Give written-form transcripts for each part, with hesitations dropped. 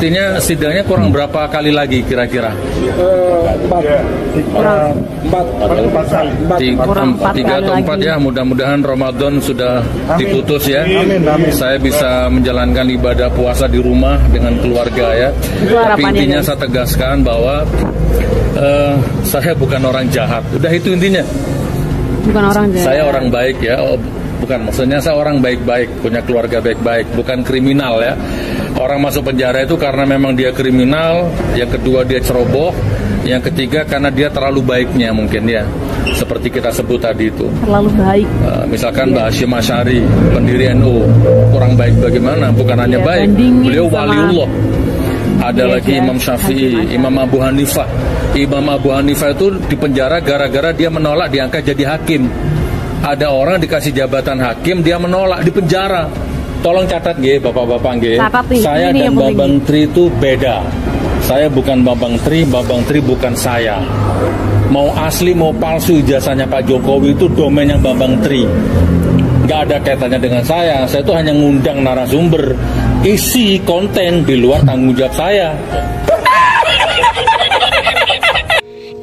Artinya sidangnya kurang berapa kali lagi kira-kira? Tiga atau empat ya. Mudah-mudahan Ramadan sudah diputus ya. Amin. Saya bisa menjalankan ibadah puasa di rumah dengan keluarga ya. Tapi intinya saya tegaskan bahwa saya bukan orang jahat. Udah itu intinya. Bukan orang jahat. Saya orang baik ya. Bukan, maksudnya saya orang baik-baik, punya keluarga baik-baik, bukan kriminal ya. Orang masuk penjara itu karena memang dia kriminal, yang kedua dia ceroboh, yang ketiga karena dia terlalu baiknya mungkin ya. Seperti kita sebut tadi itu. Terlalu baik. Misalkan Mbak Hasyim Asy'ari, pendiri NU, kurang baik bagaimana? Bukan hanya baik, beliau waliullah. Ada lagi Imam Syafi'i, Imam Abu Hanifah. Imam Abu Hanifah itu dipenjara gara-gara dia menolak diangkat jadi hakim. Ada orang dikasih jabatan hakim, dia menolak, di penjara. Tolong catat nggih, bapak-bapak nggih. Saya dan Bambang Tri itu beda. Saya bukan Bambang Tri bukan saya. Mau asli mau palsu ijazahnya Pak Jokowi itu domainnya Bambang Tri. Nggak ada kaitannya dengan saya. Saya itu hanya ngundang narasumber, isi konten di luar tanggung jawab saya.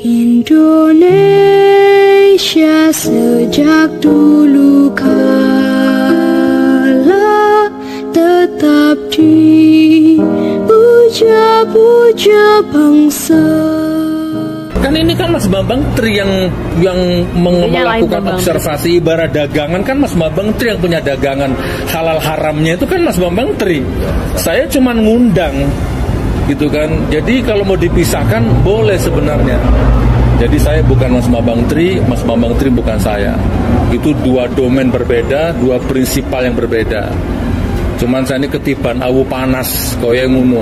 Indonesia sejak dulu kala tetap dipuja-puja bangsa. Kan ini kan Mas Bambang Tri yang melakukan observasi ibarat dagangan, kan Mas Bambang Tri yang punya dagangan halal haramnya itu kan Mas Bambang Tri. Saya cuma ngundang gitu kan. Jadi kalau mau dipisahkan boleh sebenarnya. Jadi saya bukan Mas Bambang Tri, Mas Bambang Tri bukan saya. Itu dua domain berbeda, dua prinsipal yang berbeda. Cuman saya ini ketiban awu panas, koyo ngono.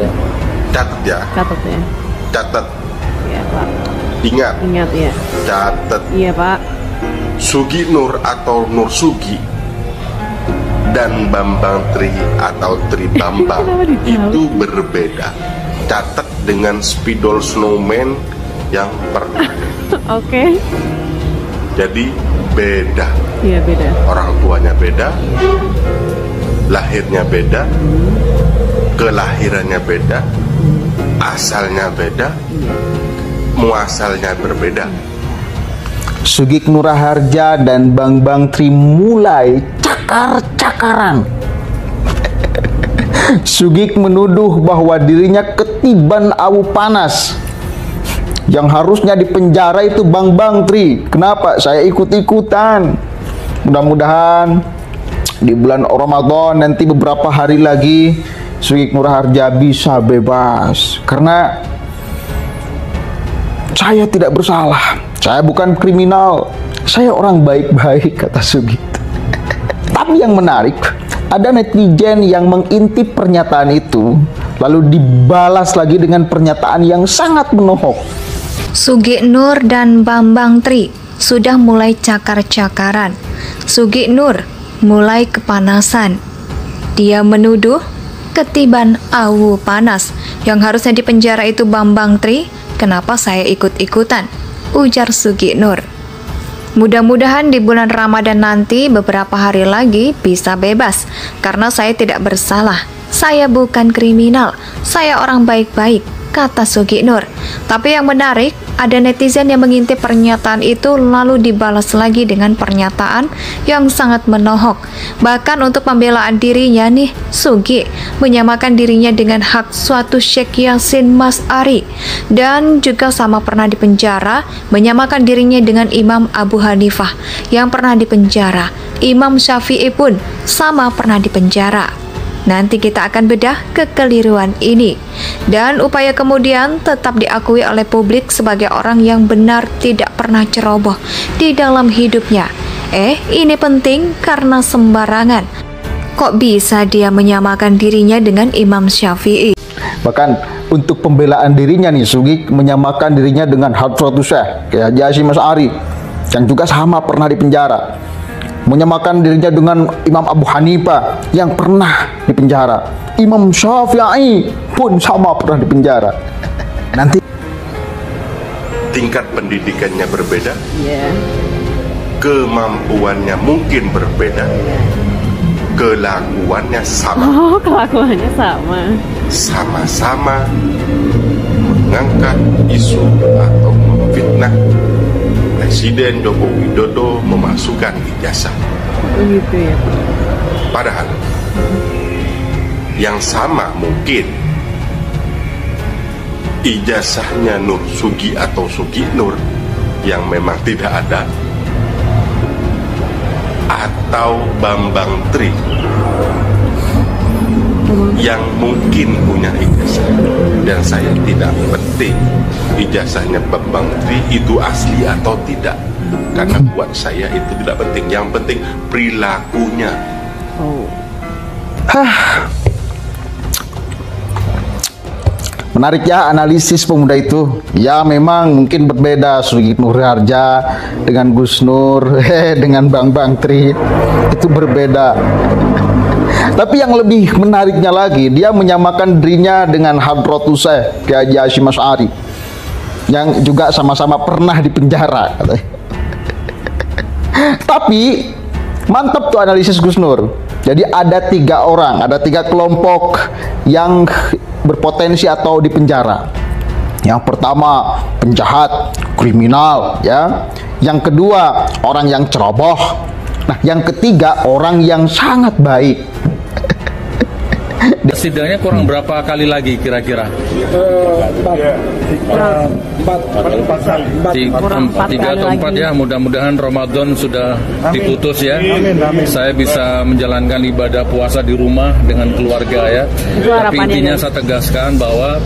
Catat ya. Catat ya. Catat. Iya, Pak. Ingat. Ingat ya. Catat. Iya, Pak. Sugik Nur atau Nur Sugi dan Bambang Tri atau Tri Bambang itu berbeda. Catat dengan spidol snowman yang pernah. Oke. Jadi beda. Iya, beda. Orang tuanya beda, lahirnya beda, kelahirannya beda, asalnya beda, muasalnya berbeda. Sugik Nuraharja dan Bambang Tri mulai cakar-cakaran. Sugik menuduh bahwa dirinya ketiban awu panas. Yang harusnya dipenjara itu Bambang Tri. Kenapa? Saya ikut-ikutan. Mudah-mudahan di bulan Ramadan nanti beberapa hari lagi Sugik Nuraharja bisa bebas. Karena saya tidak bersalah. Saya bukan kriminal. Saya orang baik-baik, kata Sugik. Tapi yang menarik, ada netizen yang mengintip pernyataan itu, lalu dibalas lagi dengan pernyataan yang sangat menohok. Sugik Nur dan Bambang Tri sudah mulai cakar-cakaran. Sugik Nur mulai kepanasan. Dia menuduh ketiban awu panas. Yang harusnya dipenjara itu Bambang Tri, kenapa saya ikut-ikutan? Ujar Sugik Nur. Mudah-mudahan di bulan Ramadan nanti beberapa hari lagi bisa bebas. Karena saya tidak bersalah. Saya bukan kriminal. Saya orang baik-baik, kata Sugik Nur. Tapi yang menarik, ada netizen yang mengintip pernyataan itu lalu dibalas lagi dengan pernyataan yang sangat menohok. Bahkan untuk pembelaan dirinya nih, Sugik menyamakan dirinya dengan hak suatu Syekh Hasyim Asy'ari. Dan juga sama pernah dipenjara, menyamakan dirinya dengan Imam Abu Hanifah yang pernah dipenjara. Imam Syafi'i pun sama pernah dipenjara. Nanti kita akan bedah kekeliruan ini. Dan upaya kemudian tetap diakui oleh publik sebagai orang yang benar, tidak pernah ceroboh di dalam hidupnya. Ini penting karena sembarangan. Kok bisa dia menyamakan dirinya dengan Imam Syafi'i? Bahkan untuk pembelaan dirinya nih, Sugik menyamakan dirinya dengan Hadratusyekh, kayak Hasyim Asy'ari, yang juga sama pernah dipenjara. Menyamakan dirinya dengan Imam Abu Hanifah yang pernah dipenjara. Imam Syafi'i pun sama pernah dipenjara. Nanti tingkat pendidikannya berbeda, kemampuannya mungkin berbeda, kelakuannya sama. Oh, kelakuannya sama. Sama-sama mengangkat isu atau memfitnah Presiden Joko Widodo memasukkan ijazah. Begitu ya. Padahal yang sama mungkin ijazahnya Nur Sugi atau Sugik Nur yang memang tidak ada, atau Bambang Tri yang mungkin punya ijazah. Dan saya tidak penting ijazahnya Bambang Tri itu asli atau tidak, karena buat saya itu tidak penting. Yang penting perilakunya. Oh. Menarik ya analisis pemuda itu. Ya memang mungkin berbeda Sugik Nuraharja dengan Gus Nur, dengan Bambang Tri itu berbeda. Tapi yang lebih menariknya lagi, dia menyamakan dirinya dengan Hadratusyekh Kiai Hasyim Asy'ari yang juga sama-sama pernah dipenjara. Tapi mantap tuh analisis Gus Nur. Jadi ada tiga orang, ada tiga kelompok yang berpotensi atau dipenjara. Yang pertama penjahat, kriminal, ya. Yang kedua orang yang ceroboh. Nah, yang ketiga orang yang sangat baik. Setidaknya kurang berapa kali lagi kira-kira? 3 atau 4 ya. Mudah-mudahan Ramadan sudah diputus ya. Saya bisa menjalankan ibadah puasa di rumah dengan keluarga ya. Tapi intinya saya tegaskan bahwa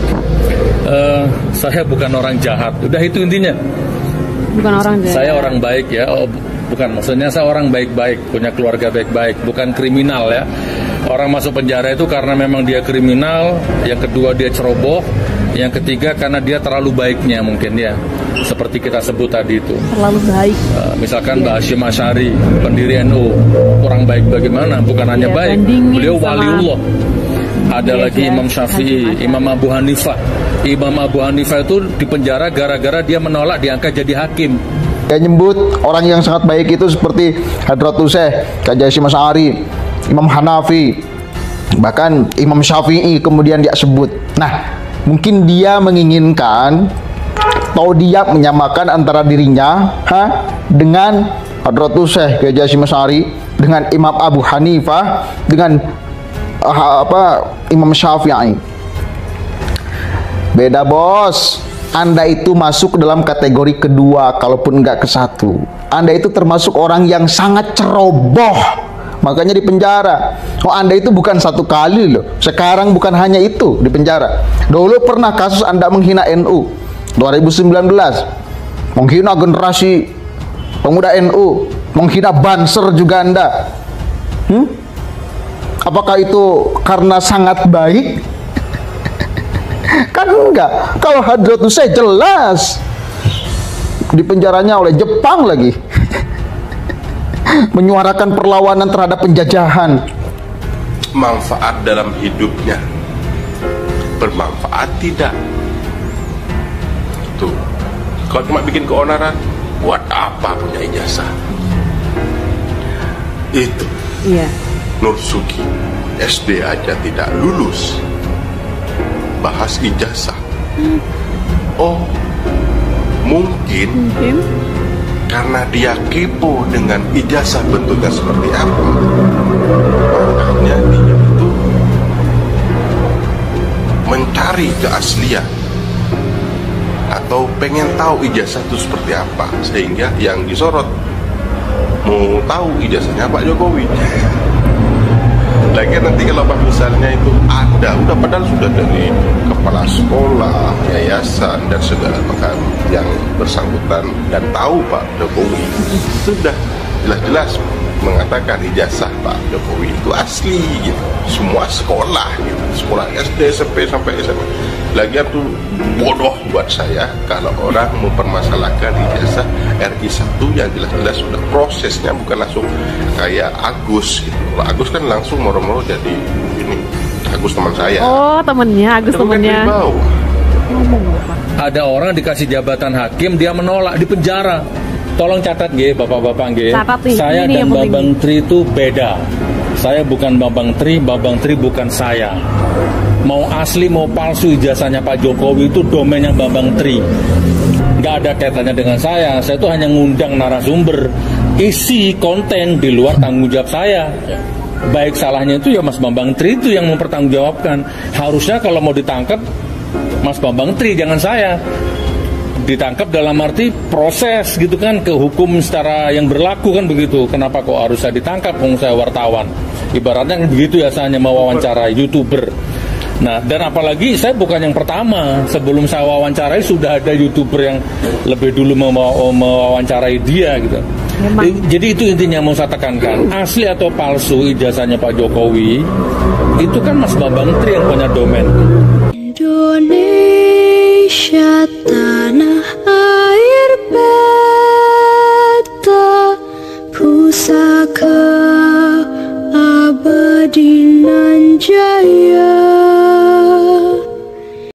saya bukan orang jahat. Udah itu intinya. Bukan orang jahat. Saya orang baik ya. Oh, bukan, maksudnya saya orang baik-baik, punya keluarga baik-baik, bukan kriminal ya. Orang masuk penjara itu karena memang dia kriminal, yang kedua dia ceroboh, yang ketiga karena dia terlalu baiknya mungkin ya. Seperti kita sebut tadi itu. Terlalu baik. Misalkan Mbak Hasyim Asy'ari, pendiri NU, kurang baik bagaimana? Bukan hanya baik, beliau waliullah. Ada lagi Imam Syafi'i, Imam Abu Hanifah. Imam Abu Hanifah itu dipenjara gara-gara dia menolak diangkat jadi hakim. Dia nyebut orang yang sangat baik itu seperti Hadratusyekh, Kiai Hasyim Asy'ari, Imam Hanafi, bahkan Imam Syafi'i kemudian dia sebut. Nah, mungkin dia menginginkan atau dia menyamakan antara dirinya dengan Hadratusyekh, Kiai Hasyim Asy'ari, dengan Imam Abu Hanifah, dengan Imam Syafi'i. Beda bos. Anda itu masuk dalam kategori kedua, kalaupun nggak ke satu. Anda itu termasuk orang yang sangat ceroboh, makanya di penjara. Oh, Anda itu bukan satu kali loh. Sekarang bukan hanya itu di penjara. Dulu pernah kasus Anda menghina NU 2019, menghina generasi pemuda NU, menghina banser juga Anda. Apakah itu karena sangat baik? Kan enggak. Kalau Hadratusyekh jelas dipenjaranya oleh Jepang lagi. Menyuarakan perlawanan terhadap penjajahan. Manfaat dalam hidupnya bermanfaat tidak? Tuh, kalau cuma bikin keonaran, buat apa punya ijazah? Itu iya. Nur Sugi SD aja tidak lulus, bahas ijazah. Oh, mungkin karena dia kepo dengan ijazah bentuknya seperti apa, makanya dia itu mencari keaslian atau pengen tahu ijazah itu seperti apa, sehingga yang disorot mau tahu ijazahnya Pak Jokowi. Lagi nanti kalau misalnya itu ada, udah padahal sudah dari kepala sekolah, yayasan dan segala macam yang bersangkutan dan tahu Pak Jokowi sudah jelas-jelas mengatakan ijazah Pak Jokowi itu asli gitu. Semua sekolah gitu, sekolah SD, SMP sampai SMA. Lagian tuh bodoh buat saya kalau orang mempermasalahkan ijazah RI1 yang jelas-jelas sudah prosesnya, bukan langsung kayak Agus gitu. Kalau Agus kan langsung moro-moro jadi ini. Agus teman saya. Oh, temennya Agus, temennya. Ada orang dikasih jabatan hakim dia menolak, di penjara. Tolong catat nggih, Bapak-bapak nggih. Saya dan Bambang Tri itu beda. Saya bukan Bambang Tri, Bambang Tri bukan saya. Mau asli mau palsu ijazahnya Pak Jokowi itu domennya Bambang Tri. Nggak ada kaitannya dengan saya itu hanya ngundang narasumber. Isi konten di luar tanggung jawab saya. Baik salahnya itu ya Mas Bambang Tri itu yang mempertanggungjawabkan. Harusnya kalau mau ditangkap Mas Bambang Tri, jangan saya. Ditangkap dalam arti proses gitu kan, ke hukum secara yang berlaku kan begitu. Kenapa kok harus saya ditangkap, kalau saya wartawan? Ibaratnya begitu ya, saya hanya mau wawancarai YouTuber. Nah, dan apalagi saya bukan yang pertama. Sebelum saya wawancarai sudah ada YouTuber yang lebih dulu mewawancarai dia gitu. Memang. Jadi itu intinya mau saya tekankan. Asli atau palsu ijazahnya Pak Jokowi, itu kan Mas Bambang Tri yang punya domain.